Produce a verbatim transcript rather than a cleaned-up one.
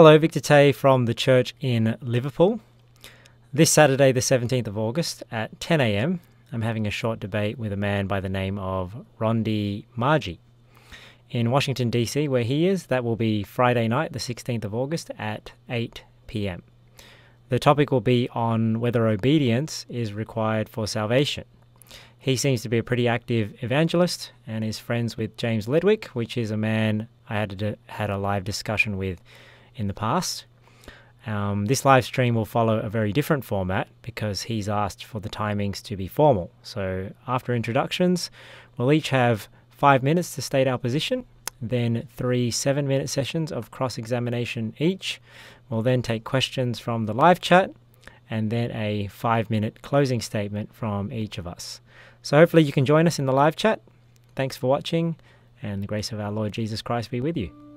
Hello, Victor Tay from The Church in Liverpool. This Saturday, the seventeenth of August at ten A M, I'm having a short debate with a man by the name of Rondy Marji. In Washington, D C, where he is, that will be Friday night, the sixteenth of August at eight P M. The topic will be on whether obedience is required for salvation. He seems to be a pretty active evangelist and is friends with James Ledwick, which is a man I had a, had a live discussion with in the past. Um, this live stream will follow a very different format because he's asked for the timings to be formal. So after introductions, we'll each have five minutes to state our position, then three seven-minute sessions of cross-examination each. We'll then take questions from the live chat and then a five-minute closing statement from each of us. So hopefully you can join us in the live chat. Thanks for watching, and the grace of our Lord Jesus Christ be with you.